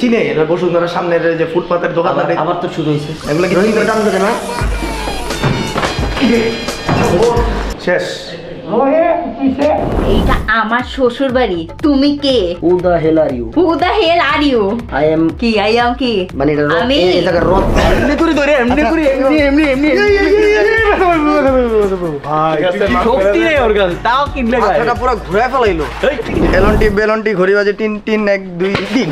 চিনে বসুন্ধরা সামনের যে ফুটপাতের দোকান আবার তো শুরু হয়েছে এগুলো কি দাম দেবে না শেষ এটা আমার শ্বশুর বাড়ি তুমি কে who the hell are you কি I am কি মানে এটা আমি এটা রত এমনি করে ধরে এমনি ভাই শক্তি নেই ওর কাছে তাও কিনলে গায় এটা পুরো ঘুরে ফেলাইলো এই এলনটি বেলনটি ঘড়ি বাজে 3 3 1 2 3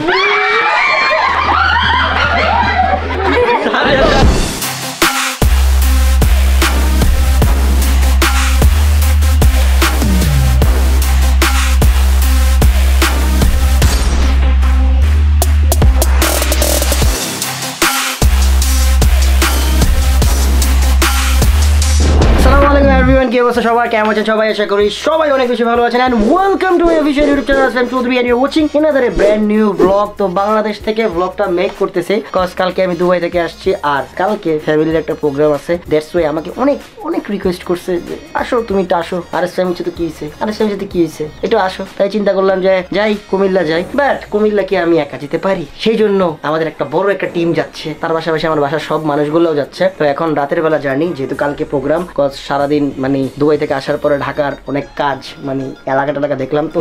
কে বসে সবাই কেমন আছেন সবাই আশা করি সবাই অনেক বেশি ভালো আছেন and welcome to AV video YouTube channel from Chowdhury and you watching another brand new vlog তো বাংলাদেশ থেকে ব্লগটা মেক করতেছি cause কালকে আমি দুবাই থেকে আসছি আর কালকে ফ্যামিলির একটা প্রোগ্রাম আছে দ্যাটস ওয়াই আমাকে অনেক অনেক রিকোয়েস্ট করছে যে আসো তুমি তো আসো আরএস ফ্যামিলি তো কি হইছে আরএস ফ্যামিলি তো কি হইছে এটা আসো তাই চিন্তা করলাম যে যাই কুমিল্লা যাই বাট কুমিল্লা কি আমি একা যেতে পারি সেইজন্য আমাদের একটা বড় একটা টিম যাচ্ছে তার পাশাপাশি আমার বাসার সব মানুষগুলোও যাচ্ছে তো এখন রাতের বেলা জার্নি যেহেতু কালকে প্রোগ্রাম cause সারা দিন মানে দুবাই থেকে আসার পরে ঢাকার অনেক কাজ মানে এলাকা দেখলাম তো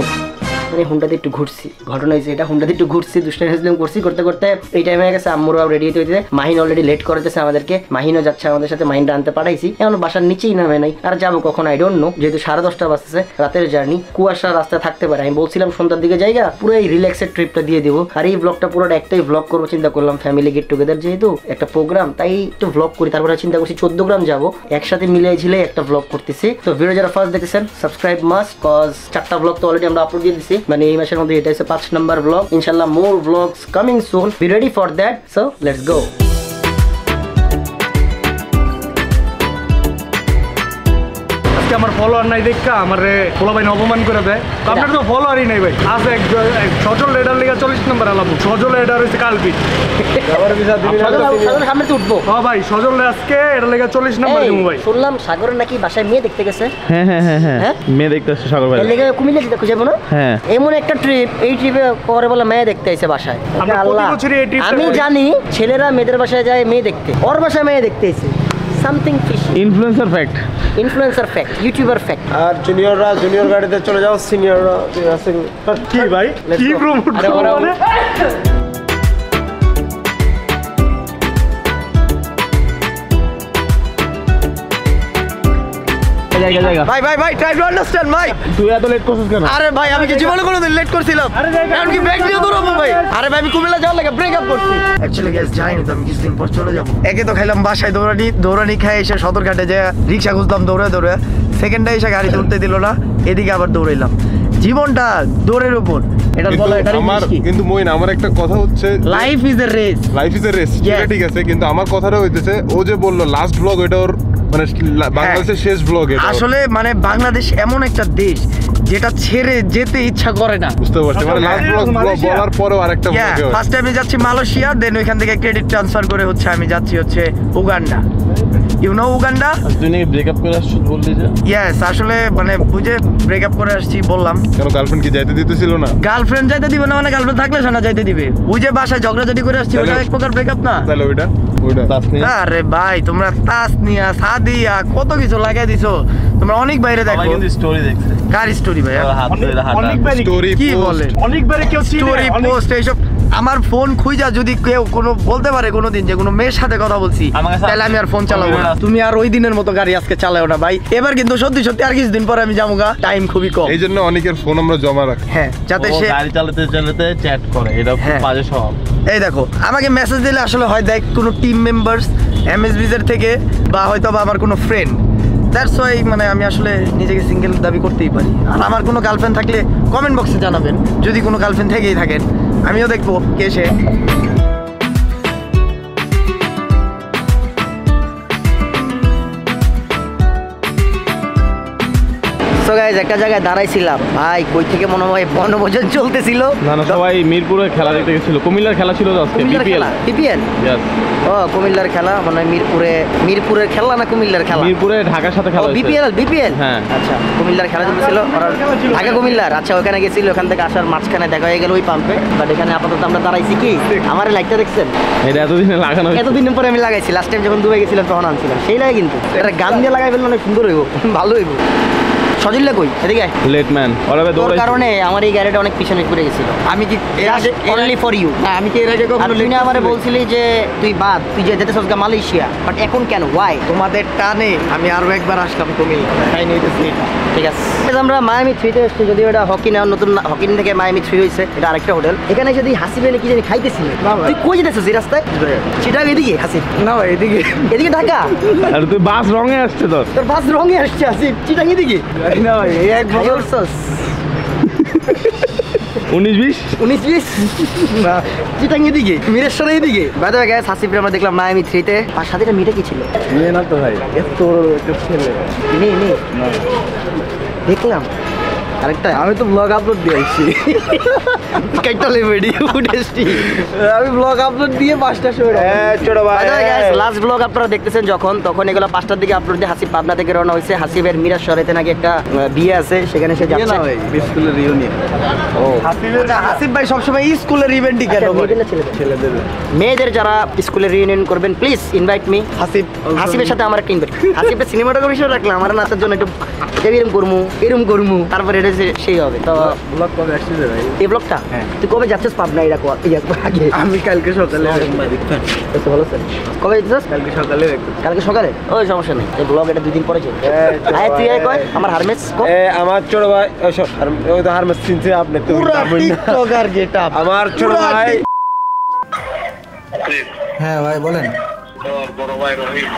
মানে হুন্ডাতে একটু ঘুরছি ঘটনা হয়েছে এটা হুন্ডাতে একটু ঘুরছি দুষ্টাইম করছি করতে করতে এই টাইমে হয়ে গেছে আম্মুরাও রেডি হতে হয়েছে মাহিন অলরেডি লেট করেছে আমাদেরকে মাহিনও যাচ্ছে আমাদের সাথে মাহিনটা আনতে পাঠাইছি এখন বাসার নিচেই নামে নাই আর যাবো কখন আই ডোন্ট নো যেহেতু 10:30 বাজছে রাতের জার্নি কুয়াশা রাস্তায় থাকতে পারে আমি বলছিলাম সন্ধ্যার দিকে জায়গা পুরো এই রিল্যাক্সের ট্রিপটা দিয়ে দেবো আর এই ব্লগটা পুরোটা একটাই ব্লগ করবো চিন্তা করলাম ফ্যামিলি গেট টুগেদার যেহেতু একটা প্রোগ্রাম তাই একটু ব্লগ করি তারপরে চিন্তা করছি 14 গ্রাম যাবো একসাথে মিলে ঝিলে একটা ব্লগ করতেছি তো ভিডিও যারা ফার্স্ট দেখেছেন সাবস্ক্রাইব মাস্ট কজ 4টা ব্লগ তো অলরেডি আমরা আপলোড দিয়ে দিছি মানে এই মাসের মধ্যে এটা হচ্ছে 5 নম্বর ব্লগ ইনশাআল্লাহ more blogs coming soon be ready for that so let's go আজকে আমার ফলোয়ার নাই দেখা আমারে ফলো ভাই অপমান করে দেয় আপনার তো ফলোয়ারই নাই ভাই আজ এক সজল রেডার লিগা 40 নম্বর আলাম সজল রেডার হইছে কালবি আবার বিচার দিবেন সজল সামনে তো উঠবো হ্যাঁ ভাই সজল আজকে এর লিগা 40 নম্বর দিমু ভাই শুনলাম সাগরের নাকি ভাষায় মেয়ে দেখতে গেছে হ্যাঁ হ্যাঁ হ্যাঁ মেয়ে দেখতে আসছে সাগর ভাই এর লিগা কুমিল্লা যেতে খুঁজে পাবো না হ্যাঁ এমন একটা ট্রিপ এই ট্রিপে পরে বলে মেয়ে দেখতে আইছে ভাষায় আল্লাহ আমি জানি ছেলেরা মেয়েদের ভাষায় যায় মেয়ে দেখতে ওর ভাষায় মেয়ে দেখতে আইছে something fishy influencer fact youtuber fact ar junior gaadi te chole jao senior ra ase ki bhai ki promote kore ভাই ভাই ভাই ট্রাই টু আন্ডারস্ট্যান্ড ভাই তুই এত লেট করছিস কেন আরে ভাই আমি কি জীবনে কোনোদিন লেট করছিলাম আমি কি ব্রেক দিয়ে দৌড়াবো ভাই আরে ভাই আমি কুমিল্লা যাওয়ার লাগে ব্রেকআপ করছি एक्चुअली गाइस জানি না আমি কিছুদিন পর চলে যাব একে তো খাইলাম বাসায় দৌড়ানি খাই এসে সদরঘাটে যায় রিকশা খুঁজলাম দৌড়ে সেকেন্ডে এসে গাড়ি তুলতে দিল না এদিকে আবার দৌড়াইলাম জীবনটা দৌড়ের উপর এটা বলা এটা আমার কিন্তু মইন আমার একটা কথা হচ্ছে লাইফ ইজ আ রেস ঠিক আছে কিন্তু আমার কথাটা হইতেছে ও যে বলল লাস্ট ব্লগ ওটা ওর মানে বাংলাদেশের শেষ ব্লগ এটা আসলে মানে বাংলাদেশ এমন একটা দেশ যেটা ছেড়ে যেতে ইচ্ছা করে না বুঝতে পারছেন মানে লাস্ট ব্লগ বলার পরেও আরেকটা ব্লগে ফার্স্ট টাইম যাচ্ছি মালয়েশিয়া দেন ওইখান থেকে ক্রেডিট ট্রান্সফার করে হচ্ছে আমি যাচ্ছি হচ্ছে উগান্ডা ইউ নো উগান্ডা দুনিয়া ব্রেকআপ করে আসছো বললি যে यस আসলে মানে বুঝে ব্রেকআপ করে আসছি বললাম কেন গার্লফ্রেন্ড কি যাইতে দিতেছিল না গার্লফ্রেন্ড যাইতে দিব না মানে গার্লফ্রেন্ড থাকলে শোনা যাইতে দিবে বুঝে ভাষা ঝগড়াঝাটি করে আসছি ওটা এক প্রকার ব্রেকআপ না তাহলে ওটা তাস নিয়া আরে ভাই তোমরা তাস নিয়া সাদিয়া কত কিছু লাগাই দিছো তোমরা অনেক বাইরে দেখো আমি কিন্তু স্টোরি দেখছি কার স্টোরি ভাই অনেক বাইরে স্টোরি কি বলে অনেক বাইরে কেউ স্টোরি পোস্ট এইসব আমার ফোন খুঁজা যদি কেউ কোনো বলতে পারে কোনোদিন যে কোনো মেয়ের সাথে কথা বলছি তাহলে আমি আর ফোন চালাবো না তুমি আর ওই দিনের মতো গাড়ি আজকে চালাও না ভাই এবার কিন্তু সত্যি আর কিছুদিন পরে আমি যাবো গা টাইম খুবই কম এইজন্য অনেকের ফোন আমরা জমা রাখি হ্যাঁ যাতে সে গাড়ি চালাতে চ্যাট করে এটা খুব বাজে স্বভাব এই দেখো আমাকে মেসেজ দিলে আসলে হয় দেখ কোনো টিম মেম্বারস এমএসবিজ এর থেকে বা হয়তো আমার কোনো ফ্রেন্ড দ্যাটস ওয়াই মানে আমি আসলে নিজেকে সিঙ্গেল দাবি করতেই পারি আর আমার কোনো গার্লফ্রেন্ড থাকলে কমেন্ট বক্সে জানাবেন যদি কোনো গার্লফ্রেন্ড থেকেই থাকেন আমিও দেখবো কে সে তো গাইস একটা জায়গায় দাঁড়াইছিলাম ভাই, কই থেকে মনে হয় বনভোজন চলতেছিল না না, সবাই মিরপুরে খেলা দেখতে গিয়েছিল। কুমিল্লার খেলা ছিল আজকে, বিপিএল বিপিএল यस ও কুমিল্লার খেলা মানে মিরপুরে, মিরপুরের খেলা না কুমিল্লার খেলা? মিরপুরে ঢাকার সাথে খেলা হয়েছিল। বিপিএল বিপিএল হ্যাঁ আচ্ছা, কুমিল্লার খেলা চলছিল ঢাকা কুমিল্লার। আচ্ছা ওখানে গিয়েছিল, ওখান থেকে আসার মাঝখানে দেখা হয়ে গেল ওই পাম্পে। বাট এখানে আপাতত আমরা দাঁড়াইছি কি, আমারে লাইটটা দেখছেন? এটা এতদিনে লাগানো, এতদিন পরে আমি লাগাইছি। লাস্ট টাইম যখন দুবাই গিয়েছিলাম তখন আনছিলাম সেই লাগে, কিন্তু এটা গান দিয়ে লাগাই ফেললে অনেক সুন্দর হইব, ভালো হইব। সজিল্লা কই এদিকে লেট ম্যান, ওরাবে দৌড়াই তোর কারণে আমার এই গাড়িটা অনেক পিছনে পড়ে গিয়েছিল। আমি কি এর আগে অনলি ফর ইউ না, আমি কি এর আগে কখনো লেট না আমারে বলছিলি যে তুই বাদ, তুই যে যেতেছস গা মালয়েশিয়া, বাট এখন কেন ওয়াই? তোমাদের টানে আমি আরো একবার আসলাম কুমিল্লা, তাই নিতেছি এটা ঠিক আছে। আমরা মায়ামি 3 তে এসেছি, যদি এটা হকি না নতুন হকি থেকে মায়ামি 3 হইছে, এটা আরেকটা হোটেল। এখানে যদি হাসিব এনে কি জানি খাইতেছিল, তুই কই যেতেছস এই রাস্তায়? সেটা এদিকে হাসিব না, এদিকে এদিকে ঢাকা। আর তুই বাস রঙে আসছে, তোর বাস রঙে আসছে হাসিব, চিটা এদিকে না এই এক বছর সস 19-20 না চিটাং এদিকে মিরেশ্বরের এদিকে। By the way guys Hasib আমরা দেখলাম মায়ামি 3 তে। আর সাথে এটা মিটা কি ছিল নিয়ে না তো ভাই, এত ছেলে নে নে দেখলাম আরেকটা। আমি তো ব্লগ আপলোড দিয়ে আসছি, কাইটালে ভিডিও উঠেছি, আমি ব্লগ আপলোড দিয়ে 5টার সময়। হ্যাঁ ছোট ভাই गाइस লাস্ট ব্লগ আপনারা দেখতেছেন যখন, তখন এগুলো 5টার দিকে আপলোড দিয়ে হাসিব পাবনা থেকে রওনা হইছে। হাসিবের মিরাশরেতে নাকি একটা বিয়ে আছে, সেখানে সে যাচ্ছে। না ভাই স্কুলের রিউনিয়ন। ও হাসিবের, হাসিব ভাই সব সময় স্কুলের ইভেন্টই কেন করে ছেলেদের? মেয়েদের যারা স্কুলের রিউনিয়ন করবেন প্লিজ ইনভাইট মি। হাসিব, হাসিবের সাথে আমার একটা ইনভাইট। হাসিবের সিনেমাটোগ্রাফি রাখলাম আমার নাচের জন্য, একটু এরকম করব এরকম করব, তারপর সেই হবে তো ব্লগ। কবে আসছিস ভাই এই ব্লগটা? তুই কবে যাচ্ছিস পাবনা এটা কর আগে? আমি কালকে সকালে দেখতে আসছি। ভালো স্যার কবে যাচ্ছিস? কালকে সকালে। কালকে সকালে ওই সমস্যা নেই, এই ব্লগ এটা 2 দিন পরে চলবে। আয় তুই আয়, কয় আমার হারমেস কো আমার ছোট ভাই, ওই তো হারমেস চিনতে আপনি তো টিকটকার গেটআপ আমার ছোট ভাই। হ্যাঁ ভাই বলেন। তোর বড় ভাই রহিম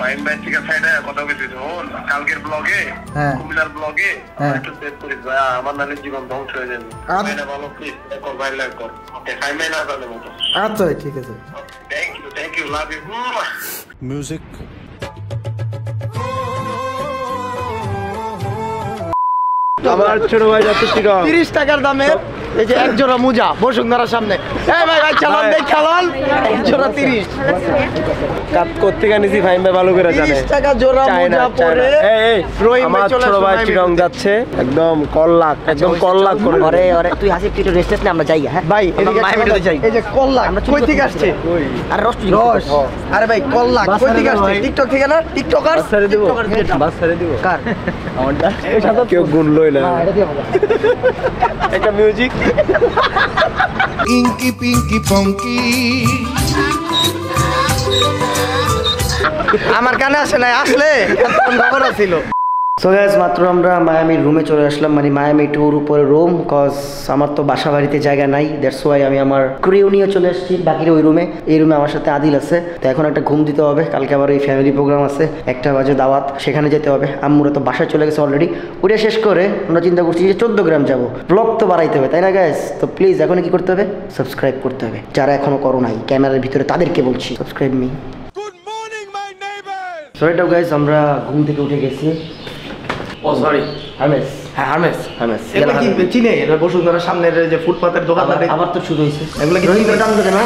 ফাইন ম্যাচিকা সাইডে কথা বলছিস ওন কালকের ব্লগে? হ্যাঁ কুমিল্লার ব্লগে একটু সেভ করে যা, আমার নালে জীবন ধ্বংস হয়ে যাবে। এটা ভালো প্লিজ কর ভাই, লাইক কর। ওকে ফাইন ম্যান আর বলে মত। আচ্ছা ঠিক আছে, thank you thank you, love you. Music আমার ছোট ভাই যাচ্ছে 30 টাকার দামে এই যে এক জোড়া মোজা বসুন্ধরার সামনে। এই ভাই ভাই চালান দেখ, চালান এক জোড়া 30 কাট করতে গানিছি ভাই, ভাই ভালো করে জানে 30 টাকা জোড়া মোজা পরে। এই রহিম ভাই চলে আসছে, ভাই চিরং যাচ্ছে একদম কল্লাক, একদম কল্লাক করে। আরে আরে তুই হাসি পিটো রেস্টেস না, আমরা যাই হ্যাঁ ভাই এদিকে যাই। এই যে কল্লাক কই থেকে আসছে? আর রস রস আরে ভাই কল্লাক কই থেকে আসছে? টিকটক থেকে না, টিকটকার ছেড়ে দেব, বাস ছেড়ে দেব। কার আমারটা এই সাথে কেউ গুণ লই না, এটা দিয়ে হবে একটা মিউজিক। Inky pinky punky আমার কানে আসে না, আসলে এতক্ষণ খবর ছিল। সো গাইস মাত্র আমরা মায়ামির রুমে চলে আসলাম, মানে মায়ামি ট্যুর উপরে রুম, কজ আমার তো বাসা বাড়িতে জায়গা নাই, দ্যাটস ওয়াই আমি আমার ক্রিউ নিয়ে চলে এসেছি বাকির ওই রুমে। এই রুমে আমার সাথে আদিল আছে, তো এখন একটা ঘুম দিতে হবে, কালকে আবার ওই ফ্যামিলি প্রোগ্রাম আছে 1টা বাজে দাওয়াত, সেখানে যেতে হবে। আম্মুরা তো বাসায় চলে গেছে অলরেডি, ওটা শেষ করে আমরা চিন্তা করছি যে 14 গ্রাম যাবো। ব্লগ তো বাড়াইতে হবে তাই না গাইস? তো প্লিজ এখন কি করতে হবে? সাবস্ক্রাইব করতে হবে, যারা এখনো করো নাই ক্যামেরার ভিতরে তাদেরকে বলছি subscribe me. Sorry to guys, আমরা ঘুম থেকে উঠে গেছি। ও সরি হারমেস, হ্যাঁ হারমেস হারমেস। এগুলো কি চিনে? এরা বসুন্ধরার সামনের যে ফুটপাতের দোকান আছে, আবার তো শুরু হইছে। এগুলো কি রহিমের দাম দেন না?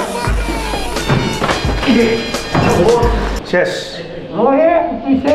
শেষ রহে পিছে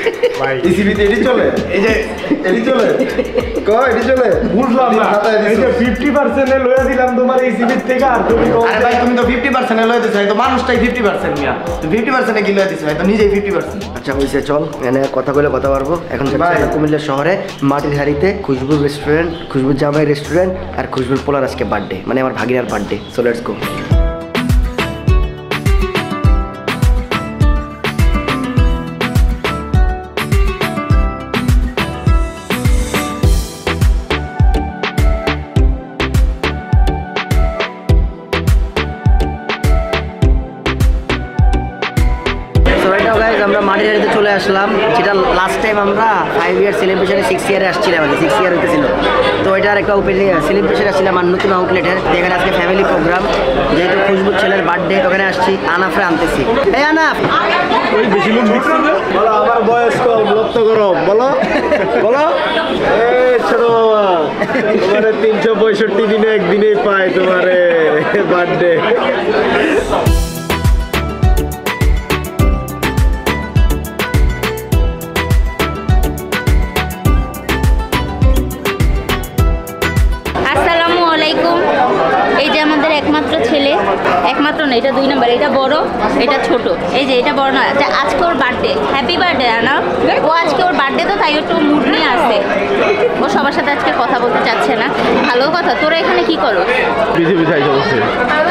ইসিবি তে এডি চলে, এই যে এডি চলে কই এডি চলে বুঝলাম না। এই যে 50% এ লয়া দিলাম তোমার ইসিবি থেকে, আর তুমি কও আরে ভাই তুমি তো 50% এ লয়া দিছো, এই তো মানুষটাই 50% মিয়া, তো 50% এ কি লয়া দিছো? এই তো নিজেই 50%। আচ্ছা হইছে, চল এখানে কথা কইলে কথা পারবো। এখন যাচ্ছি কুমিল্লা শহরে মাটিহারিতে খুশবু রেস্টুরেন্ট, খুশবু জামাই রেস্টুরেন্ট, আর খুশবুর পোলার আজকে বার্থডে, মানে আমার ভাগিনার বার্থডে। So let's go. আসলাম যেটা লাস্ট টাইম আমরা 5 ইয়ার সেলিব্রেশনে 6 ইয়ারে আসছিলাম, 6 ইয়ার হইতেছিল। তো এটার একটা ওপেনিং সেলিব্রেশন আসছিলাম আর নতুন আউটলেটের, যেখানে আজকে ফ্যামিলি প্রোগ্রাম, যেহেতু খুশবুর ছেলের বার্থডে ওখানে আসছি, আনাফরে আনতেছি। এই আনাফ ওই বেশি লোক মিক্স করে বলো আমার বয়স তো লক্ষ্য করো, বলো বলো এই ছোট তোমার 365 দিনে একদিনই পায় তোমার বার্থডে। একমাত্র ছেলে, একমাত্র না, এটা 2 নাম্বার, এটা বড় এটা ছোট, এই যে এটা বড় না, আজকে ওর বার্থডে। হ্যাপি বার্থডে আনা। ও আজকে ওর বার্থডে তো তাই একটু মুড নিয়ে আসে, ও সবার সাথে আজকে কথা বলতে চাচ্ছে না। ভালো কথা, তোরা এখানে কি করো?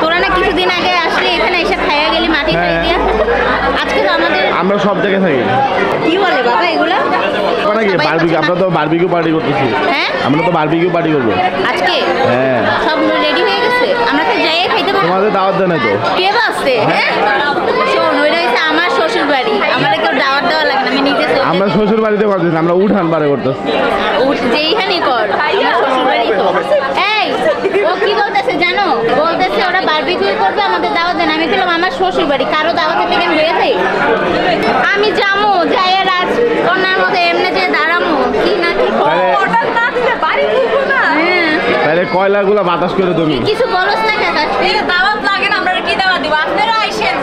তোরা না কিছুদিন আগে আসলে এখানে এসে খাইয়া গেলি মাটি খাই দিয়া। আজকে তো আমাদের আমরা সব জায়গায় থাকি, কি বলে বাবা এগুলা, আমরা তো বারবিকিউ পার্টি করতেছি। হ্যাঁ আমরা তো বারবিকিউ পার্টি করবো আজকে। হ্যাঁ সব রেডি হয়ে গেছে, আমরা তো যাই খাইতে পারবো। আমাদের দাওয়াত দেন তো কে বাসে? হ্যাঁ শোন, ওইটা হচ্ছে আমার শ্বশুর বাড়ি, আমাদের কেউ দাওয়াত দেওয়া লাগে না, আমি নিজে চলে। আমরা শ্বশুর বাড়িতে করতেছি, আমরা উঠান বারে করতেছি, উঠ যেইখানে কর, আমার শ্বশুর বাড়ি তো। এই ও কি বলতেছে জানো? বলতেছে ওরা বারবিকিউ করবে, আমাদের দাওয়াত দেন। আমি বললাম আমার শ্বশুর বাড়ি, কারো দাওয়াতে থেকে আমি বের হই? আমি যামু যাই রাজ ওনার মতো এমনি যে দাঁড়ামু কি না কি ওটা না দিলে বাড়ি ঢুকবো না। তাহলে কয়লাগুলো বাতাস করে তুমি কিছু বলছ না কাকা, এই দাওয়াত লাগে না, আমরা কি দাওয়াত দিব? আপনারা আইছেন,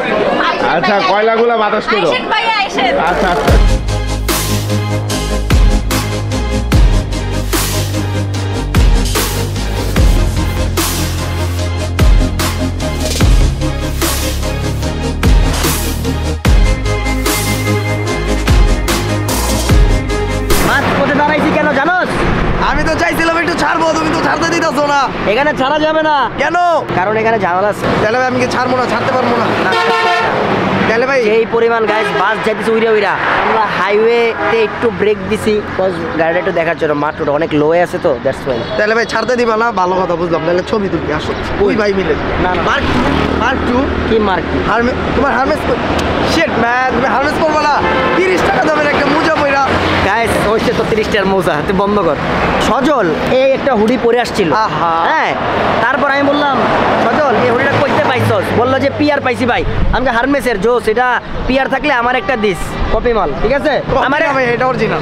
আচ্ছা কয়লাগুলো বাতাস করো, আইছেন ভাই আইছেন, আচ্ছা এখানে ছাড়া যাবে না। কেন? কারণ এখানে ঝামেলা আছে। তাহলে আমি কি ছাড়বো না, ছাড়তে পারবো না। তাহলে ভাই এই পরিমাণ গাইস বাস যাইতেছে উইরা উইরা। আমরা হাইওয়েতে একটু ব্রেক দিছি কজ গাড়িটা একটু দেখার জন্য, মাত্রটা অনেক লোয়ে আছে তো দ্যাটস ওয়াই। তাহলে ভাই ছাড়তে দিবা না? ভালো কথা, বুঝলাম। তাহলে ছবি তুলি আসো ওই ভাই মিলে। না না মার্ক মার্ক টু কি মার্ক টু হারমে তোমার হারমেস শিট ম্যান, তুমি হারমেস করবা না। 30 টাকা দামের একটা মোজা পয়রা গাইস, ওইটা তো 30 টাকার মোজা, তুই বন্ধ কর। সজল এই একটা হুডি পরে আসছিল, হ্যাঁ। তারপর আমি বললাম সজল এই হুডিটা কইতে পাইছস? বললো যে পিয়ার পাইছি ভাই। আমি যে হারমেসের জোস, এটা পিয়ার থাকলে আমার একটা দিস কপি মাল, ঠিক আছে? আমার এটা অরিজিনাল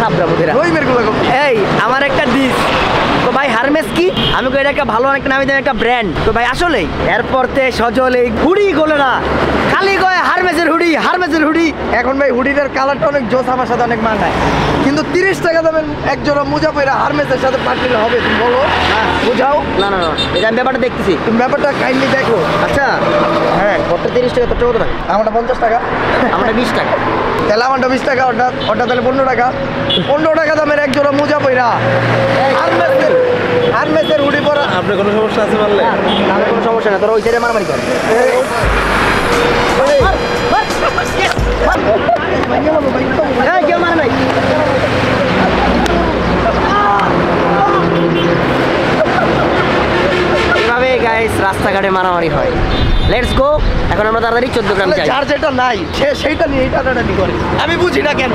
খাবরা বুঝেরা ওই মেরগুলো এই আমার একটা দিস। তো ভাই হারমেস কি? আমি কই এটা একটা ভালো একটা নামি দামি একটা ব্র্যান্ড। তো ভাই আসলেই এরপর তে সজল এই হুডি গোলে না, খালি কয় হারমেসের হুডি হারমেসের হুডি। এখন ভাই হুডিটার কালারটা অনেক জোস, আমার সাথে অনেক মানায়, কিন্তু 30 টাকা দামের একজোড়া মোজা পয়রা হারমেসের সাথে পার্টিলে হবে? তুমি বলো হ্যাঁ বুঝাও। না না না এটা আমি ব্যাপারটা দেখতেছি, তুমি ব্যাপারটা কাইন্ডলি দেখো। আচ্ছা হ্যাঁ কত 30 টাকা? তোর কত টাকা? আমারটা 50 টাকা। আমারটা 20 টাকা। তাহলে আমারটা 20 টাকা, ওটা ওটা তাহলে 15 টাকা। 15 টাকা দামের একজোড়া মোজা পয়রা হারমেসের হারমেসের হুডি পরা। আপনার কোনো সমস্যা আছে? বললে না কোনো সমস্যা না, তোর ওই ছেড়ে মারামারি কর। এভাবে গাইস রাস্তাঘাটে মারামারি হয়। লেটস গো, এখন আমরা তাড়াতাড়ি 14 গ্রাম যাই। চার্জ এটা নাই, সে সেইটা নিয়ে এটা টাটানি করে, আমি বুঝি না কেন।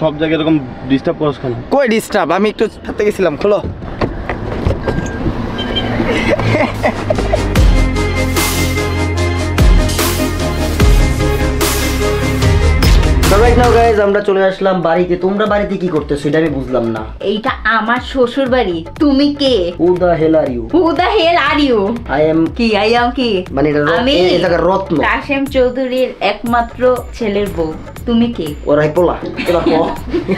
সব জায়গায় এরকম ডিস্টার্ব করছ কেন? কই ডিস্টার্ব, আমি একটু হাতে গেছিলাম। খোলো আমরা চলে আসলাম বাড়িতে। তোমরা বাড়িতে কি করতেছো এটা আমি বুঝলাম না। এইটা আমার শ্বশুর বাড়ি। তুমি কে? Who the hell are you? Who the hell are you? I am কি মানে এটা এটা রত্ন কাশেম চৌধুরীর একমাত্র ছেলের বউ। তুমি কে? ওরাই পোলা।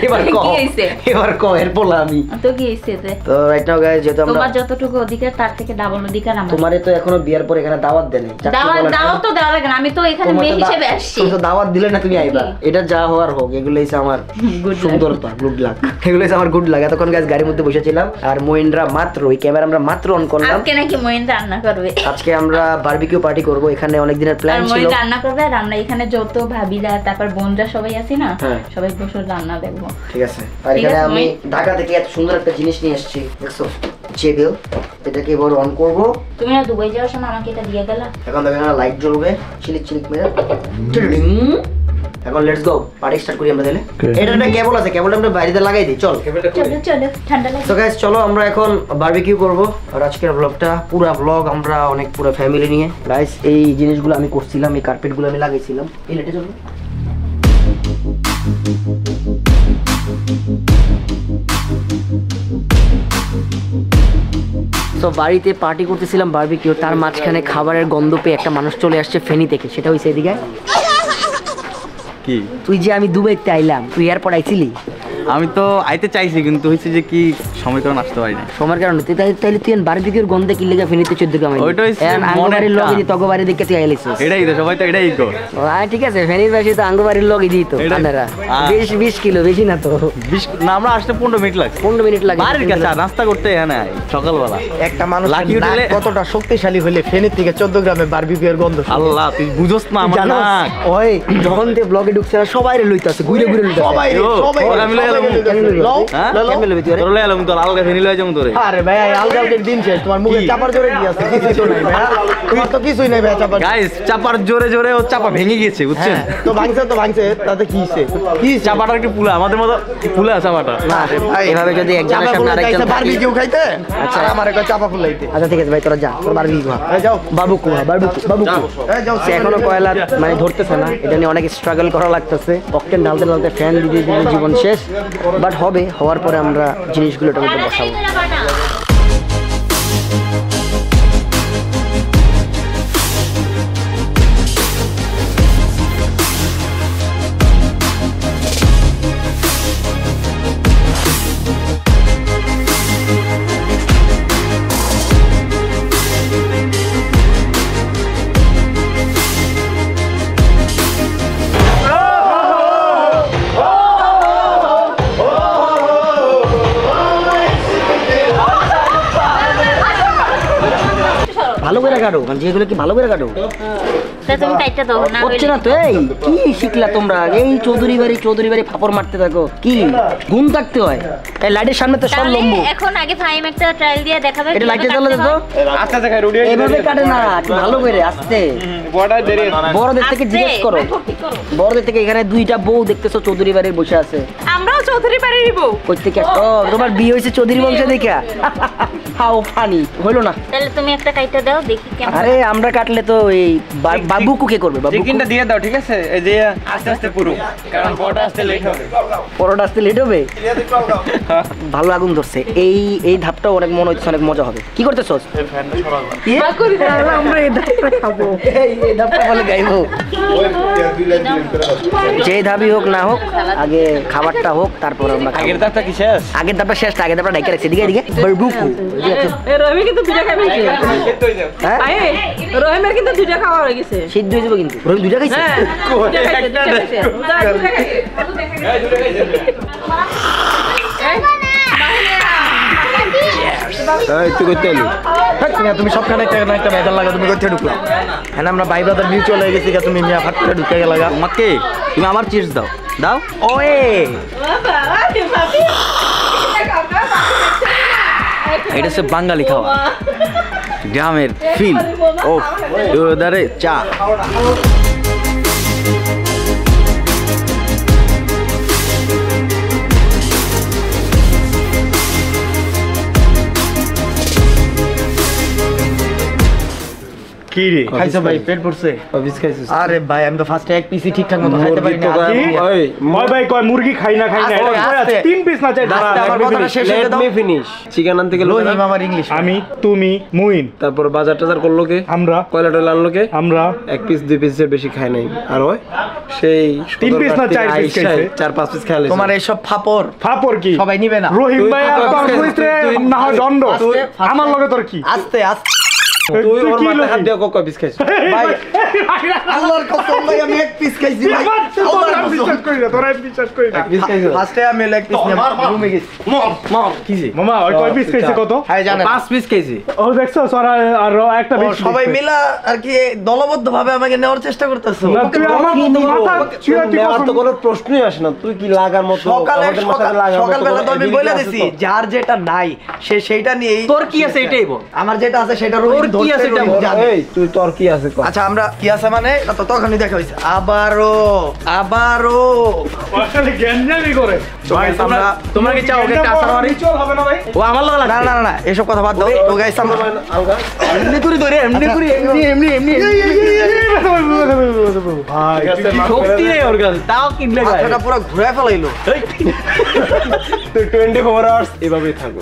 এবার কো কি হইছে? এবার কো এর পোলা আমি তো কি হইছে? তো রাইট নাও গাইস, যেটা আমরা তোমার যতটুকু অধিকার তার থেকে ডাবল অধিকার আমার। তোমারে তো এখনো বিয়ার পর এখানে দাওয়াত দেন না। দাওয়াত তো দেওয়া লাগে না, আমি তো এখানে মেয়ে হিসেবে আসছি। তুমি তো দাওয়াত দিলে না, তুমি আইবা। এটা যা হওয়ার হোক, এগুলাই সে আমার সুন্দরতা গুড লাক, এগুলাই সে আমার গুড লাক। এতক্ষণ গাইস গাড়ির মধ্যে বসেছিলাম আর মহিন্দ্রা মাত্র ওই ক্যামেরা আমরা মাত্র অন করলাম। আজকে নাকি মহিন্দ্রা রান্না করবে, আজকে আমরা বারবিকিউ পার্টি করব। এখানে অনেক দিনের প্ল্যান ছিল। মহিন্দ্রা রান্না করবে আর আমরা এখানে যত ভাবিরা তারপর বোন সবাই আছে না, সবাই বসে রান্না দেখবো, ঠিক আছে? আর এখানে আমি ঢাকা থেকে এত সুন্দর একটা জিনিস নিয়ে এসেছি, দেখছো? চেবেল এটাকে এবার অন করব। তুমি না দুবাই যাওয়ার সময় আমাকে এটা দিয়ে গেলা। এখন দেখেন না লাইট জ্বলবে চিলিক চিলিক মেরে। এখন লেটস গো পার্টি স্টার্ট করি আমরা তাহলে। এটা একটা কেবল আছে, কেবলটা আমরা বাইরেতে লাগাই দিই। চল কেবলটা চলো চলো ঠান্ডা লাগে। সো গাইস চলো আমরা এখন বারবিকিউ করব। আর আজকের ব্লগটা পুরো ব্লগ আমরা অনেক পুরো ফ্যামিলি নিয়ে। গাইস এই জিনিসগুলো আমি করছিলাম, এই কার্পেটগুলো আমি লাগাইছিলাম। এই লেটে চলো। তো বাড়িতে পার্টি করতেছিলাম বারবিকিউ, তার মাঝখানে খাবারের গন্ধ পেয়ে একটা মানুষ চলে আসছে ফেনী থেকে। সেটা হইছে এদিকে কি তুই যে আমি দুবাইতে আইলাম, তুই এরপর আইছিলি? আমি তো আইতে চাইছি কিন্তু হইছে যে কি সময় কারণ আসতে পারি না। সময়ের কারণে তুই তাইলে তুই বারবিকিউর গন্ধে কি লাগা ফেনীতে চোদ্দ কামাই। ওইটা হইছে আঙ্গবাড়ির লগই দি তগবাড়ি দিকে তুই আইলিস। এটাই তো সবাই তো এটাই কো। আয় ঠিক আছে ফেনীর ভাষায় তো আঙ্গবাড়ির লগই দি তো আন্ধারা 20 কিলো বেশি না তো 20 না আমরা আসতে 15 মিনিট লাগে। 15 মিনিট লাগে বাড়ির কাছে নাস্তা করতে এখানে সকালবেলা। একটা মানুষ কতটা শক্তিশালী হলে ফেনীর থেকে 14 গ্রামে বারবিকিউর গন্ধ। আল্লাহ তুই বুঝছস না আমার না। ওই যখন তে ব্লগে ঢুকছে সবাইরে লইতাছে ঘুরে ঘুরে লইতাছে সবাইরে। চাপার জোরে জোরে ও চাপা ভেঙে গেছে বুঝছেন তো। ভাঙছে তো ভাঙছে তাতে কি হইছে? কি চাপাটা একটু পুলা আমাদের মতো পুলা চাপাটা এভাবে যদি একজনের সামনে আরেকজন বারবিকিউ খাইতে। আচ্ছা আমার একটা চাপা ফুলাইতে। আচ্ছা ঠিক আছে ভাই তোরা যা তোর বারবিকিউ যাও বারবিকিউ বারবিকিউ বারবিকিউ যাও। এখনো কয়লা মানে ধরতেছে না, এটা নিয়ে অনেক স্ট্রাগল করা লাগতেছে। অকটেন ঢালতে ঢালতে ফ্যান দিয়ে দিয়ে জীবন শেষ। বাট হবে, হওয়ার পরে আমরা জিনিসগুলো ওটার মধ্যে বসাবো। যেগুলো কি ভালো করে কাটো হচ্ছে না তো। এই কি শিখলা তোমরা? এই চৌধুরী বাড়ি চৌধুরী বাড়ি ফাপড় মারতে থাকো, কি ঘুম থাকতে হয়? এই লাইটের সামনে তো সব লম্ব। এখন আগে ফাইম একটা ট্রায়াল দিয়ে দেখাবে। এটা লাইটে জ্বলে দাও আস্তে আস্তে খাই রুডি। এইভাবে কাটে না, একটু ভালো করে আস্তে। বড়দের দেরি বড়দের থেকে জিজ্ঞেস করো, বড়দের থেকে। এখানে দুইটা বউ দেখতেছো চৌধুরী বাড়ির বসে আছে। আমরাও চৌধুরী বাড়িরই বউ। কই থেকে? ও তোমার বিয়ে হইছে চৌধুরী বংশে দেখা। হাউ ফানি হলো না? তাহলে তুমি একটা কাটতে দাও দেখি কেমন। আরে আমরা কাটলে তো এই বাবু কুকে করবে। বাবু চিকেনটা দিয়ে দাও ঠিক আছে। এই যে আস্তে আস্তে পুরো, কারণ বড়টা আস্তে লেট হবে। বড়টা আস্তে লেট হবে। ভালো আগুন ধরছে। এই এই ধাপটা অনেক মনে হচ্ছে অনেক মজা হবে। কি করতেছস? এই ফ্যানটা সরাও না করি তাহলে আমরা এই ধাপটা খাবো। এই এই ধাপটা ভালো গাইবো। যে ধাপই হোক না হোক আগে খাবারটা হোক তারপর আমরা। আগের ধাপটা কি শেষ? আগের ধাপটা শেষ। আগের ধাপটা ঢাইকে রাখছি। দিকে দিকে বাবু কু এ রহিম কিন্তু দুইটা খাবে। সিদ্ধ হয়ে যাবে। আয় রহিম এর কিন্তু দুইটা খাওয়া হয়ে গেছে। সিদ্ধ হয়ে যাবে কিন্তু। রহিম দুইটা খাইছে। একটা খাইছে। দুইটা খাইছে। এই দুইটা খাইছে। তুমি সবখানে একটা মেদাল লাগা। তুমি কোথায় ঢুকলাম? হ্যাঁ আমরা ভাই ব্রাদার নিউ চলে গেছি। তুমি মিয়া ভাত করে ঢুকে গেলা। আমাকে তুমি আমার চিজ দাও দাও। ও এটা হচ্ছে বাঙালি খাওয়া, গ্রামের ফিল। ও দারে চা কিরে খাইছো ভাই? পেট ভরছে? অফিস খাইছিস? আরে ভাই আমি তো ফার্স্ট এক পিসই ঠিকঠাক মতো খাইতে পারি না। ওই মই ভাই কয় মুরগি খাই না এটা তিন পিস না চাই দাঁড়া। আমার কথাটা শেষ হতে দাও। আমি ফিনিশ চিকেন আনতে গেল রহিম। আমার ইংলিশ আমি তুমি মুইন। তারপর বাজার টাজার করলো কে? আমরা। কয়লা টয়লা আনলো কে? আমরা। এক পিস দুই পিসের বেশি খাই নাই। আর ওই সেই তিন পিস না চার পিস খাইছে, চার পাঁচ পিস খাইলে। তোমার এই সব ফাপড় ফাপড় কি সবাই নিবে না? রহিম ভাই আর কইতে না দন্ড। আমার লগে তোর কি? আস্তে আস্তে তুই ওর মাথা হাত দিয়ে কোকো বিস খাইছিস ভাই আল্লাহর কসম ভাই আমি এক পিস খাইছি ভাই আল্লাহর বিশ্বাস করি না তোরা বিশ্বাস করি না বিস খাইছিস ফার্স্টে আমি এক পিস নিয়ে রুমে গেছি মম কিজি মামা ওই কয় পিস খাইছে কত হ্যাঁ জানেন 5 পিস খাইছি ও দেখছো সারা আর একটা পিস সবাই মিলা আর কি দলবদ্ধভাবে আমাকে নেওয়ার চেষ্টা করতেছো তুই আমার মাথা চিড়াতি কসম তো কোনো প্রশ্নই আসে না তুই কি লাগার মতো আমাদের মাথায় লাগার সকালবেলা তো আমি বলে দিছি যার যেটা নাই সে সেইটা নিয়ে তোর কি আছে এটাই বল আমার যেটা আছে সেটা রই কি আছে এটা এই তুই তোর কি আছে আচ্ছা আমরা কি আছে মানে এটা তো তখনই দেখা হইছে আবারো আসলে জ্ঞানজামি করে ভাই তোমরা তোমরা কি চাও একটা আছার রিচুয়াল হবে না ভাই ও আমার লাগা না না না এসব কথা বাদ দাও তো गाइस আমরা আলগা এমনি করি ভাই শক্তি নেই ওর কাছে তাও কিনলে গায় এটা পুরো ঘুরে ফলাইলো তুই 24 আওয়ার্স এভাবেই থাকো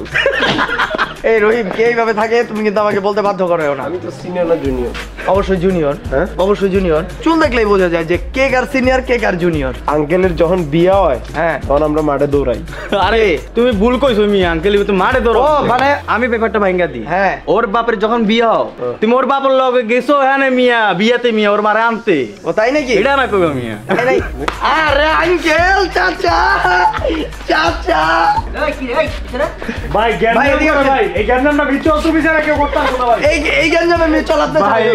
এই রহিম কে এইভাবে থাকে তুমি কিন্তু আমাকে বলতে বাধ্য করো না আমি তো সিনিয়র না জুনিয়র অবশ্যই জুনিয়র হ্যাঁ অবশ্যই জুনিয়র চুল দেখলেই বোঝা যায় যে কে কার সিনিয়র কে কার জুনিয়র আঙ্কেলের যখন বিয়ে হয় হ্যাঁ তখন আমরা মাঠে দৌড়াই আরে তুমি ভুল কইছো মি আঙ্কেল তো মাঠে দৌড়ো ও মানে আমি ব্যাপারটা ভাঙা দি হ্যাঁ ওর বাপের যখন বিয়ে হয় তুমি ওর বাপের লগে গেছো হ্যাঁ না মিয়া বিয়েতে মিয়া ওর মারে আনতে ও তাই নাকি এটা না কইবা মিয়া নাই আরে আঙ্কেল চাচা চাচা এই কি এই কেন ভাই গেম ভাই এই গঞ্জামটা মিচল তুমি যারা কেউ করতে না ভাই এই গঞ্জামে মিচল আপনি ভাই এই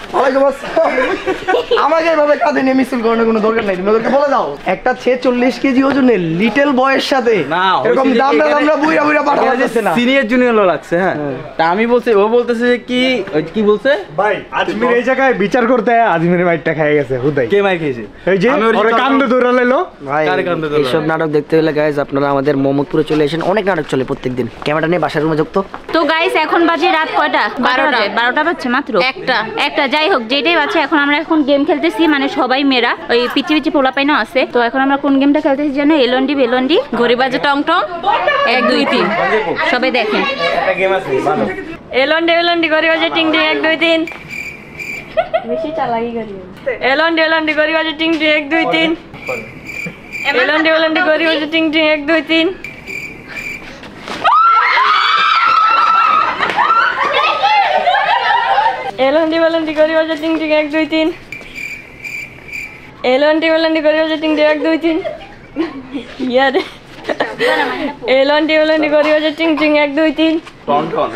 আমাকে এভাবে কাঁধে নিয়ে মিছিল করানোর কোনো দরকার নাই তুমি বলে দাও একটা 46 কেজি ওজনের লিটল বয়ের সাথে এরকম দামটা আমরা বুইরা বুইরা পাঠানো যাচ্ছে না সিনিয়র জুনিয়র লাগছে হ্যাঁ তা আমি বলছি ও বলতেছে যে কি কি বলছে ভাই আজমির এই জায়গায় বিচার করতে আজমির মাইটটা খেয়ে গেছে হুদাই কে মাই খেয়েছে এই যে ওরে কান্দে দৌড়া লাইলো ভাই এই সব নাটক দেখতে হলে গাইস আপনারা আমাদের মোহাম্মদপুরে চলে আসেন অনেক নাটক চলে প্রত্যেকদিন ক্যামেরা নিয়ে বাসার রুমে যুক্ত তো গাইস এখন বাজে রাত কয়টা 12টা বাজছে মাত্র একটা যাই হোক যেটাই বাজছে এখন আমরা এখন গেম খেলতেছি মানে সবাই মেরা ওই পিচি পিচি পোলা পাইনা আছে তো এখন আমরা কোন গেমটা খেলতেছি জানো এলন্ডি বেলন্ডি ঘড়ি বাজে টং টং 1 2 3 সবাই দেখেন একটা গেম আছে ভালো এলন্ডি বেলন্ডি ঘড়ি বাজে টিং টিং 1 2 3 বেশি চালাকি করি এলন্ডি এলন্ডি ঘড়ি বাজে টিং টিং 1 2 3 এলন্ডি এলন্ডি ঘড়ি বাজে টিং টিং 1 2 3 এলন্ডি ঘড়ি বাজে টিং টিং 1 2 3 এলন্ডি এলন্ডি ঘড়ি বাজে টিং টিং 1 2 3 यार এলন্ডি এলন্ডি ঘড়ি বাজে টিং টিং 1 2 3 টন টন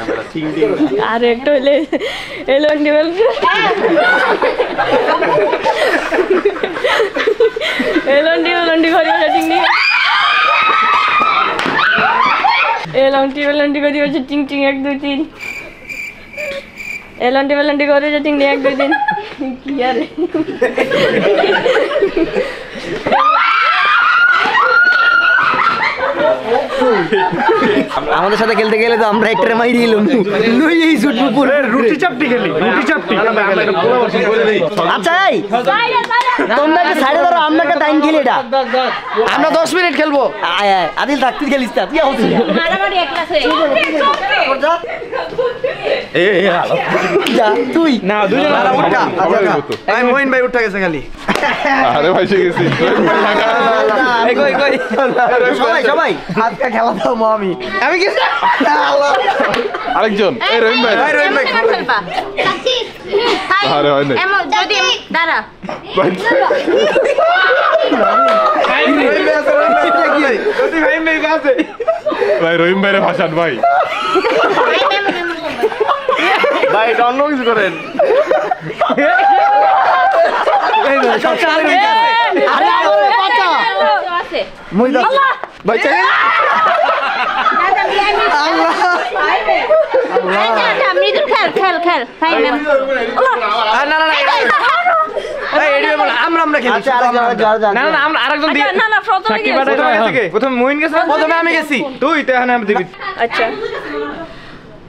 আমরা টিং টিং আর একটা হইলে এলন্ডি এলন্ডি এলন্ডি ঘড়ি বাজে টিং টিং এলন্ডি ঘড়ি বাজে টিং টিং 1 2 3 এলন্ডি এলন্ডি ঘড়ি বাজে টিং টিং 1 2 3 কি यार আমাদের সাথে খেলতে গেলে তো আমরা একটা মাইরি দিলাম লই এই শুট পুরো রুটি চাপটি আচ্ছা এই তোমরা কি সাইডে ধরো আমরা কা টাইম খেলি এটা আমরা 10 মিনিট খেলবো আয় আয় আদিল ডাক্তার খেলিস না কি হচ্ছে মারামারি একলা সে এই হ্যালো যা তুই না দুজন উঠা আই মোইন ভাই উঠা গেছে খালি আরে ভাই সে গেছে এই কই সবাই আজকে খেলা তো মামি আমি কি আল্লাহ আরেকজন এই রহিম ভাই খেলবা সাচিস আরে হয় না এমন যদি দাঁড়া ভাই রহিম ভাই আসলে কি হয় যদি ভাই মে কাছে ভাই রহিম ভাইরে ভাষণ ভাই ভাই ডাউনলোড করেন এই না সব চাল গেছে আরে আরে বাঁচা আছে মই দা ভাই চলে না না আমি আল্লাহ আল্লাহ আমি তো খেল ভাই ম্যাম না এই এডিও বল আমরা খেলি না আমরা আরেকজন দিয়ে না প্রথমে গেছে প্রথমে মইন গেছে প্রথমে আমি গেছি তুই তো এখানে আমি দিবি আচ্ছা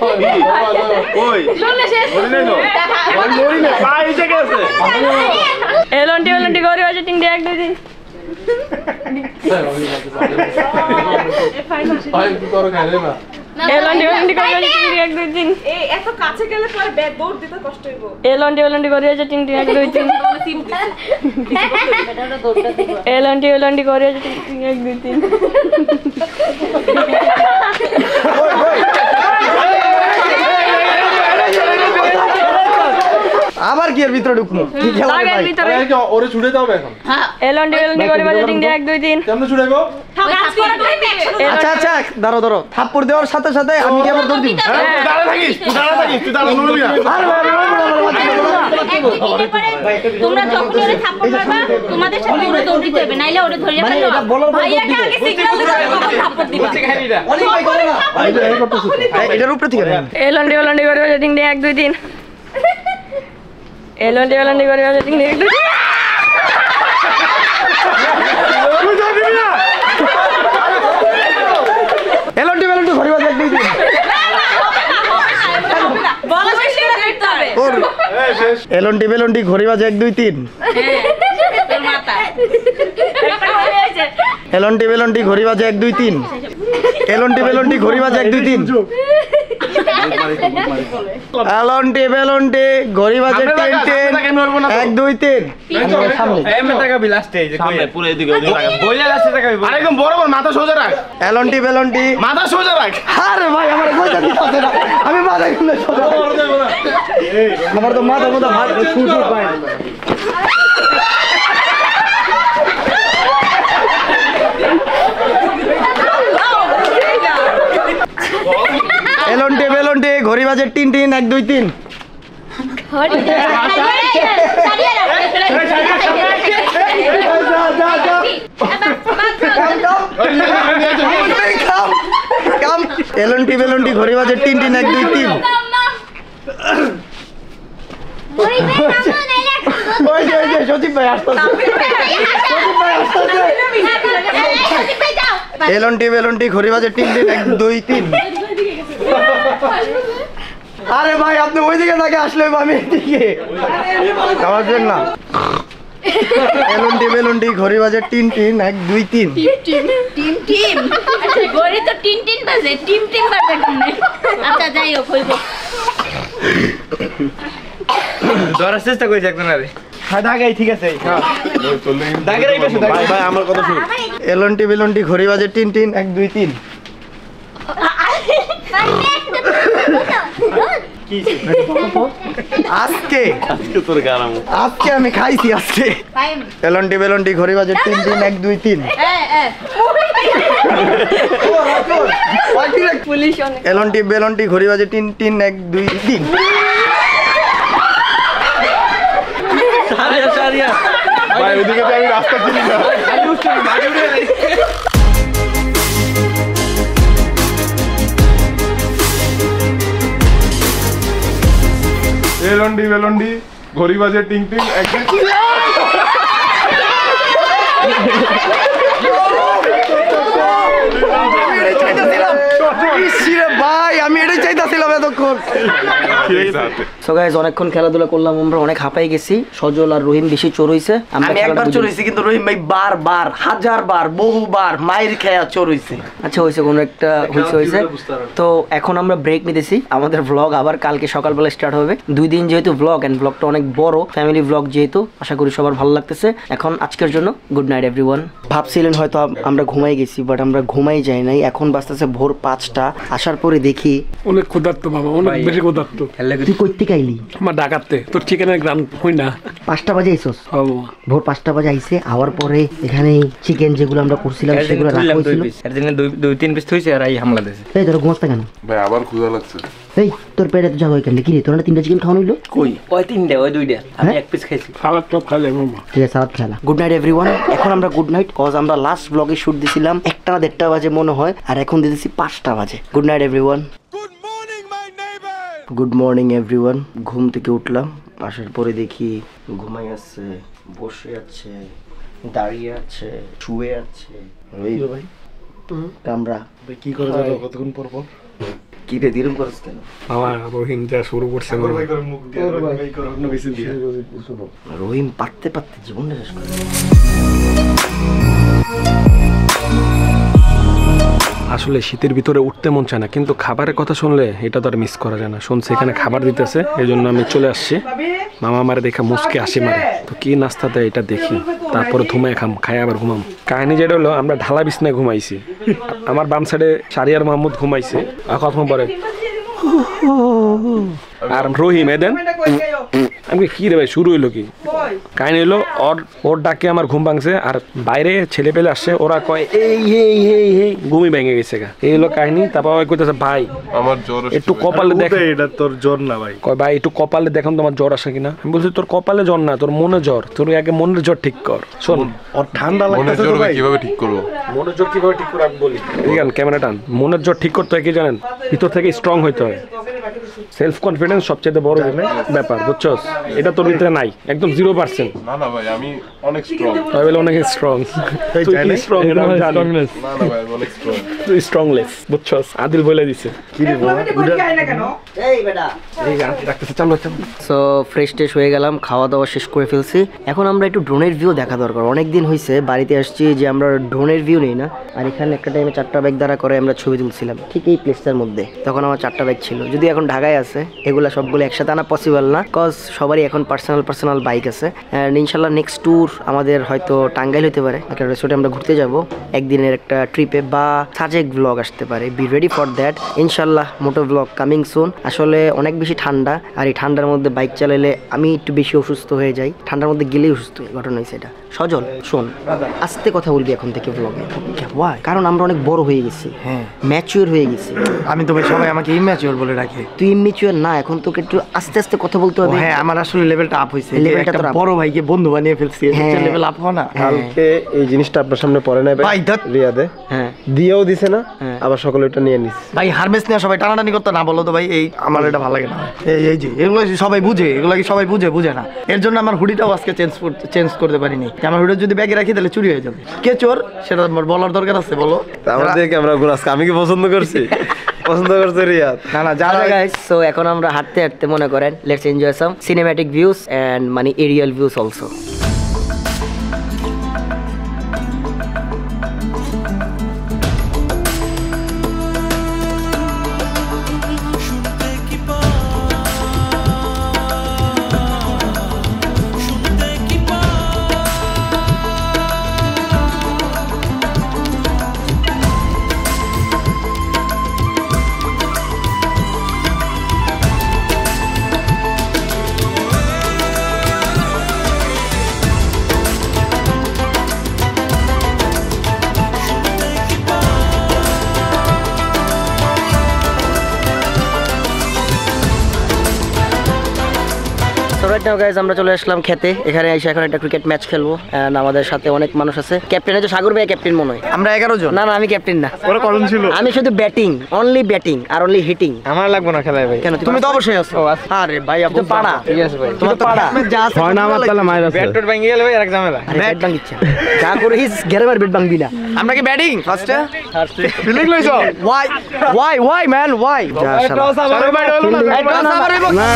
कोई बोलले से बोलले नो मन मोरी ने भाई से कैसे ए लंडी वेलंडी गरि ओजे टिंग दे 1 2 3 আবার গিয়ার ভিতরে ঢুকনো ঠিক আছে ভাই এটা ওরে ছুড়ে দাও এখন হ্যাঁ এলন্ডি করে বাজিং দি 1 2 3 কেমনে ছুড়াইবো আচ্ছা আচ্ছা ধরো ধরো থাপ্পড় দেওয়ার সাথে সাথে আমি কি আবার দৌড় দিব দাঁড়া থাকিস তুই দাঁড়া নড়বি না আরে ভাই তোমরা যখন ওরে থাপ্পড় মারবা তোমাদের সাথে ওরে দৌড় দিতে হবে নাইলে ওরে ধরে যাবে ভাই এটা আগে সিগন্যাল দিবে তখন থাপ্পড় দিবা অনেক ভাই করে না ভাই এটা করতেছ এটার উপরে ঠিক আছে এলন্ডি করে বাজিং দি 1 2 3 এলন্ডি করে বাজিং দি 1 2 3 এলন্ডি করে বাজিং দি 1 2 3 বলা শেষ করতে হবে এই শেষ এলন্ডি করে বাজিং 1 2 3 তোর মাথা এলন্ডি করে বাজিং 1 2 3 এলন্ডি করে বাজিং 1 2 3 এলন্ডি বেলন্ডি গড়ি বাজে 10 10 1 2 3 সামনে এমন তাকাবি লাস্টে এই যে সামনে পুরো এদিকে বইলা লাস্টে তাকাবি আরে একদম বরাবর মাথা সোজা রাখ এলন্ডি বেলন্ডি মাথা সোজা রাখ আরে ভাই আমার সোজা দিতে না আমি মাথা এমনি সোজা এই আমার তো মাথা হাত ছুটু পায় না এলন্ডি ঘড়ি বাজে 3 3 1 2 3 ঘড়ি দাঁড়িয়ে রাখ কাম এলন্ডি ঘড়ি বাজে 3 3 1 2 3 ওই যে সজীব ভাই আসছে এলন্ডি ঘড়ি বাজে 3 3 1 2 3 আরে ভাই আপনি ওইদিকে তাকে আসলে আমি এদিকে আওয়াজ দেন না এলন্ডি ঘড়ি বাজে 3 3 1 2 3 টিম আচ্ছা ঘড়ি তো 3 3 বাজে টিম বাজে না আচ্ছা যাইও কইব ধরার চেষ্টা কইছে একজন আরে হ্যাঁ দাগাই ঠিক আছে হ্যাঁ দাগের এই পাশে ভাই ভাই আমার কথা শুন এলন্ডি ঘড়ি বাজে 3 3 1 2 3 আমি খাইছি আজকে এলন্ডি ঘড়ি বাজে 3 3 1 2 3 এলন্ডি ঘড়ি বাজে 3 3 1 2 3 এলন্ডি ঘড়ি বাজে টিং টিং অনেকক্ষণ খেলাধুলা করলাম আমরা অনেক হাঁপাই গেছি সজল আর রহিম বেশি চোর হইছে আমি একবার চোর হইছি কিন্তু রহিম ভাই বারবার হাজারবার বহুবার মাইর খেয়া চোর হইছে আচ্ছা হইছে কোন একটা হইছে তো এখন আমরা ব্রেক নিতেছি আমাদের ব্লগ আবার কালকে সকালবেলা স্টার্ট হবে দুই দিন যেহেতু ব্লগ এন্ড ব্লগটা অনেক বড় ফ্যামিলি ব্লগ যেহেতু আশা করি সবার ভালো লাগতেছে এখন আজকের জন্য গুড নাইট এভরিওয়ান ভাবছিলেন হয়তো আমরা ঘুমাই গেছি বাট আমরা ঘুমাই যাই নাই এখন বাজতেছে ভোর 5টা আসার পরে দেখি অনেক ক্ষুধার্ত বাবা অনেক বেশি ক্ষুধার্ত তুই কই থেকে আইলি? আমার ঢাকাতে। তোর চিকেনের গ্রাম হই না। 5টা বাজে আইছস? হ্যাঁ ভোর 5টা বাজে আইছে। আওয়ার পরে এখানে চিকেন যেগুলো আমরা করছিলাম সেগুলো রাখা হইছিল। এর জন্য দুই তিন পিস থইছে আর এই হামলা দিয়েছে। এই তোর গোস্ত কেন? ভাই আবার খোঁজা লাগছে। এই তোর পেটে তো জায়গা কেন? কি রে তোরা 3টা চিকেন খাওয়া হইলো? কই? ওই 3টা ওই 2টা। আমি এক পিস খাইছি। সালাদ টপ খাইলে মামা। ঠিক আছে সালাদ খালা। Good night everyone. এখন আমরা গুড নাইট কজ আমরা লাস্ট ব্লগে শুট দিছিলাম 1টা 1:30টা বাজে মনে হয় আর এখন দিতেছি 5টা বাজে। Good night everyone. Good morning everyone. ঘুম থেকে উঠলাম, আসার পরে দেখি ঘুমাই আছে, বসে আছে, দাঁড়িয়ে আছে, শুয়ে আছে। রইল ভাই কামরা কি করে যাও কতক্ষণ পর পর কি রে দিরম করছ কেন? আমার রহিমটা শুরু করছে না ভাই, করে মুখ দিয়ে ভাই করে অন্য কিছু দিয়ে শুনো। রহিম পারতে পারতে জীবন শেষ করে। আসলে শীতের ভিতরে উঠতে মন চায় না, কিন্তু খাবারের কথা শুনলে এটা তো আর মিস করা যায় না। শুনছি এখানে খাবার দিতেছে, এই জন্য আমি চলে আসছি। মামা আমার দেখা মুসকে হাসি মারে, তো কি নাস্তা দেয় এটা দেখি, তারপরে ধুমায় খাম, খাই আবার ঘুমাম। কাহিনী যেটা হলো আমরা ঢালা বিছনায় ঘুমাইছি, আমার বাম সাইডে শারিয়ার মাহমুদ ঘুমাইছে আর কথা পরে, আর রহিম এদেন আমি কি রে ভাই শুরু হইলো কি কাহিনী হলো। ওর ডাকে আমার ঘুম ভাঙছে, আর বাইরে ছেলে পেলে আসছে, ওরা কয় এই হেই হেই হেই ঘুমই ভেঙে গেছে গা, এই হলো কাহিনী। তারপর কইতেছে ভাই আমার জ্বর, একটু কপালে দেখ, এটা তোর জ্বর না ভাই। কয় ভাই একটু কপালে দেখুন তোমার জ্বর আসে কিনা। আমি বলছি তোর কপালে জ্বর না, তোর মনে জ্বর, তোর আগে মনের জ্বর ঠিক কর। শোন ওর ঠান্ডা লাগতেছে তো ভাই, কিভাবে ঠিক করব মনের জ্বর, কিভাবে ঠিক করব আমি বলি। দেখেন ক্যামেরা টান। মনের জ্বর ঠিক করতে হয় কি জানেন? ভিতর থেকে স্ট্রং হইতে হয়। সেলফ কনফিডেন্স সবচেয়ে বড় ব্যাপার, বুঝছস? এটা তোর ভিতরে নাই, একদম 0%। না না ভাই আমি অনেক স্ট্রং। তাই বলে অনেক স্ট্রং। তুই কি স্ট্রং? না না ভাই অনেক স্ট্রং। তুই স্ট্রংলেস, বুঝছস? আদিল বলে দিছে কি রে বাবা বুড়া যায় না কেন? এই বেটা এই গানটা রাখতেছে, চল চল। সো ফ্রেশ টেশ হয়ে গেলাম, খাওয়া দাওয়া শেষ করে ফেলছি। এখন আমরা একটু ড্রোনের ভিউ দেখা দরকার, অনেক দিন হইছে বাড়িতে আসছি যে আমরা ড্রোনের ভিউ নেই না। আর এখানে একটা টাইমে 4টা ব্যাগ দ্বারা করে আমরা ছবি তুলছিলাম ঠিক এই প্লেসটার মধ্যে, তখন আমার 4টা ব্যাগ ছিল। যদি এখন ঢাকায় আছে এগুলা সবগুলো একসাথে আনা পসিবল না, কজ সবারই এখন পার্সোনাল পার্সোনাল বাইক আছে। এন্ড ইনশাআল্লাহ নেক্সট ট্যুর আমাদের হয়তো টাঙ্গাইল হতে পারে, একটা রিসোর্টে আমরা ঘুরতে যাব একদিনের একটা ট্রিপে, বা সাজেক ব্লগ আসতে পারে। বি রেডি ফর দ্যাট ইনশাআল্লাহ। Moto vlog coming soon. আসলে অনেক বেশি ঠান্ডা, আর এই ঠান্ডার মধ্যে বাইক চালালে আমি একটু বেশি অসুস্থ হয়ে যাই, ঠান্ডার মধ্যে গেলেই অসুস্থ হই, ঘটনা হয়েছে এটা। সজল শোন, আস্তে কথা বলবি এখন থেকে ব্লগে, কারণ আমরা অনেক বড় হয়ে গেছি। হ্যাঁ ম্যাচিউর হয়ে গেছি আমি, তবে সবাই আমাকে ইম্যাচিউর বলে রাখে। তুই ইম্যাচিউর না, এখন তোকে একটু আস্তে আস্তে কথা বলতে হবে। হ্যাঁ আমার আসলে লেভেলটা আপ হইছে, লেভেলটা তো বড় ভাইকে বন্ধু বানিয়ে ফেলছি, এটা লেভেল আপ হয় না। কালকে এই জিনিসটা আপনার সামনে পড়ে নাই ভাই, রিয়াদে হ্যাঁ দিয়েও দিছে না, আবার সকলে এটা নিয়ে নিছে ভাই। হারভেস্ট নিয়ে সবাই টানাটানি করতে না বলো তো ভাই, এই আমার এটা ভালো লাগে না। এই যে এগুলো সবাই বুঝে, এগুলো কি সবাই বুঝে? বুঝে না। এর জন্য আমার হুডিটাও আজকে চেঞ্জ করতে পারিনি। আমার হুডি যদি ব্যাগে রাখি তাহলে চুরি হয়ে যাবে। কে চোর সেটা বলার দরকার আছে? বলো আমাদেরকে, আমরা আজকে আমি কি পছন্দ করছি? পছন্দ করছে রিয়াদ। না না যা গাইস। সো এখন আমরা হাঁটতে হাঁটতে মনে করেন let's enjoy some cinematic views and মানে এরিয়াল ভিউস অলসো। আমরা চলে আসলাম খেতে, এখানে এসে এখন একটা ক্রিকেট ম্যাচ খেলবো। আমাদের সাথে অনেক মানুষ আছে, ক্যাপ্টেন আছে সাগর ভাই, ক্যাপ্টেন মনে হয় আমরা 11 জন। না না আমি ক্যাপ্টেন না, ওরা কজন ছিল? আমি শুধু ব্যাটিং, অনলি ব্যাটিং আর অনলি হিটিং। আমার লাগবে না খেলায় ভাই। কেন তুমি তো অবশ্যই আছো। আরে ভাই আপনি তো পাড়া, ঠিক আছে ভাই তোমার তো পাড়া ম্যাচ আছে হয় না। আমার তাহলে মাইর আছে, ব্যাট ভাঙি গেল ভাই, এক ঝামেলা। ব্যাট ভাঙিছে যা করিস গেরবার ব্যাট ভাঙবি না। আমরা কি ব্যাটিং ফার্স্টে ফিল্ডিং লইছো? Why why why man why toss আমার ভাই হলো না, টস আমারই বল না।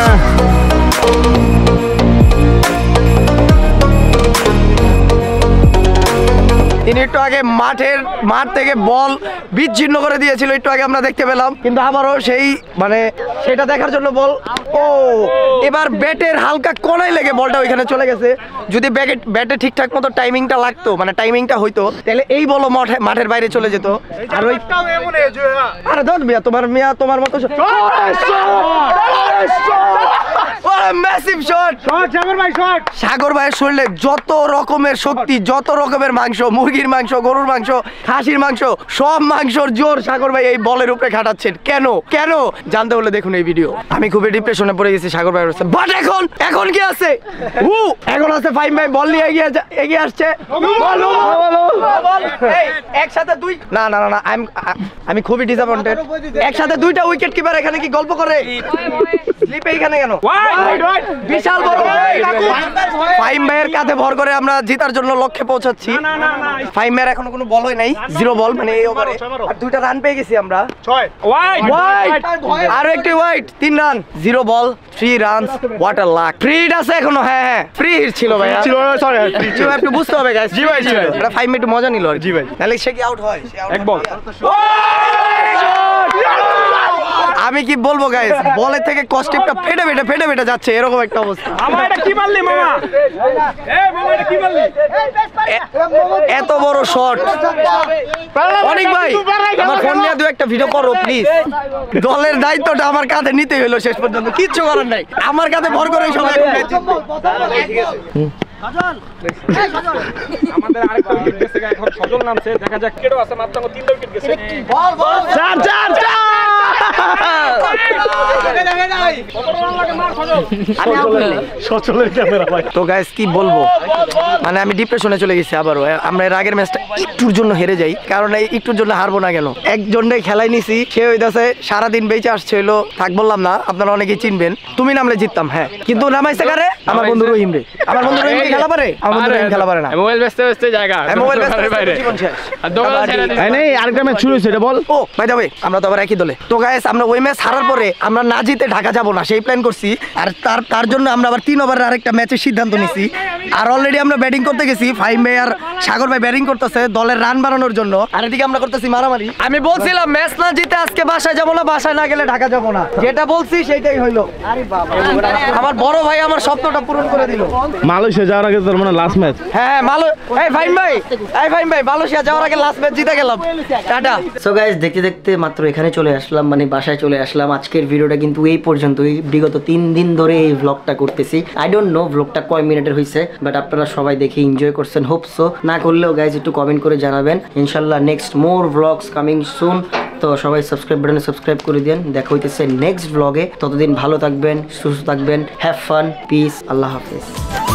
তিনি একটু আগে মাঠ থেকে বল বিচ্ছিন্ন করে দিয়েছিল, একটু আগে আমরা দেখতে পেলাম, কিন্তু আবারও সেই মানে সেটা দেখার জন্য বল, ও এবার ব্যাটের হালকা কোনায় লেগে বলটা ওইখানে চলে গেছে। যদি ব্যাটে ঠিকঠাক মতো টাইমিংটা লাগতো, মানে টাইমিংটা হইতো, তাহলে এই বলও মাঠের বাইরে চলে যেত। আর ওইটাও এমন এ যে আরে দন মিয়া, তোমার মতো সাগর ভাইয়ের শরীরে যত রকমের শক্তি, যত রকমের মাংস, মুরগির মাংস, গরুর মাংস, খাসির মাংস, সব মাংসর জোর সাগর ভাই এই বলের উপরে খাটাচ্ছেন। কেন কেন জানতে হলে দেখুন এই ভিডিও। আমি খুবই ডিপ্রেশনে পড়ে গেছি সাগর ভাইয়ের, বাট এখন কি আছে, এখন আছে ফাহিম ভাই বল নিয়ে এগিয়ে আসছে। একসাথে দুই না না না আমি খুবই ডিসঅ্যাপয়েন্টেড, একসাথে দুইটা উইকেট কিপার এখানে কি গল্প করে? স্লিপে এখানে কেন? বিশাল বড় ফাহিম ভাইয়ের কাঁধে ভর করে আমরা জেতার জন্য লক্ষ্যে পৌঁছাচ্ছি। ফাহিম ভাইয়ের এখনো কোনো বলই নাই, জিরো বল, মানে এই ওভারে আর দুইটা রান পেয়ে গেছি আমরা, আর একটি wide, 3 run, 0 ball, 3 runs, what a luck. Free hit আছে এখনো? হ্যাঁ হ্যাঁ ফ্রি হিট ছিল ভাই, ছিল, সরি ছিল, একটু বুঝতে হবে গাইস। জি ভাই, এটা ফাহিম একটু মজা নিল আর। জি ভাই, তাহলে সে কি আউট হয়? সে আউট, এক বল। আমি কি বলবো গাইস, বলের থেকে কস্টিপটা ফেটে যাচ্ছে, এরকম একটা অবস্থা। মামা এটা কি মারলি মামা? এই মামা এটা কি মারলি? এত বড় শট অনেক ভাই, আমার ফোন নিয়ে দুই একটা ভিডিও করো প্লিজ। দলের দায়িত্বটা আমার কাঁধে নিতে হলো শেষ পর্যন্ত, কিচ্ছু করার নাই, আমার কাঁধে ভর করে সবাই। ঠিক আছে আমাদের আরেকটা উইকেট গেছে, এখন সজল নামছে, দেখা যাক কেডো আছে, মাত্র 3টা উইকেট গেছে। বল বল 4 4 4 তো গাইস কি বলবো, মানে আমি ডিপ্রেশনে চলে গেছি আবারও। আমরা এর আগের ম্যাচটা একটুর জন্য হেরে যাই, কারণ এই একটুর জন্য হারবো না কেন, একজনটাই খেলাই নিছি, সে ওই দাসে সারাদিন বেঁচে আসছে হইলো, থাক বললাম না, আপনারা অনেকেই চিনবেন, তুমি নামলে জিততাম। হ্যাঁ কিন্তু নামাইছে কারে? আমার বন্ধু রহিম রে, আমার বন্ধু রহিম খেলা পারে, আমার বন্ধু রহিম খেলা পারে না, মোবাইল ব্যস্ত জায়গা, মোবাইল ব্যস্ত বাইরে, জীবন শেষ। আর দোকান ছেড়ে দিই, এই আরেকটা ম্যাচ শুরু হইছে, এটা বল। ও ভাই দাও ভাই, আমরা তো আবার একই দলে তো গাইস, আমরা ওই ম্যাচ হারার পরে আমরা না জিতে ঢাকা যাব না সেই প্ল্যান করছি, আর তার জন্য আমরা আবার 3 ওভারের আরেকটা ম্যাচের সিদ্ধান্ত নিছি। আর অলরেডি আমরা ব্যাটিং করতে গেছি, ফাহিম ভাই আর সাগর ভাই ব্যাটিং করতেছে দলের রান বাড়ানোর জন্য, আর এদিকে আমরা করতেছি মারামারি। আমি বলছিলাম ম্যাচ না জিতে আজকে বাসায় যাব না, বাসায় না গেলে ঢাকা যাব না, যেটা বলছি সেটাই হইলো। আরে বাবা, আমার বড় ভাই আমার স্বপ্নটা পূরণ করে দিল। মালয়েশিয়া যাওয়ার আগে তোর মানে লাস্ট ম্যাচ? হ্যাঁ এই ফাহিম ভাই, মালয়েশিয়া যাওয়ার আগে লাস্ট ম্যাচ জিতে গেলাম, টাটা। সো গাইস দেখতে দেখতে মাত্র এখানে চলে আসলাম, মানে বাসায় চলে আসলাম। আজকের ভিডিওটা কিন্তু এই পর্যন্ত, এই বিগত 3 দিন ধরে এই ব্লগটা করতেছি, আই ডোন্ট নো ব্লগটা কয় মিনিটের হয়েছে, বাট আপনারা সবাই দেখে এনজয় করছেন, হোপ সো। না করলেও গাইজ একটু কমেন্ট করে জানাবেন, ইনশাল্লাহ next more blogs coming soon. তো সবাই সাবস্ক্রাইব বাটনে সাবস্ক্রাইব করে দেন, দেখা হইতেছে নেক্সট ব্লগে, ততদিন ভালো থাকবেন, সুস্থ থাকবেন, হ্যাভ ফান, পিস, আল্লাহ হাফেজ।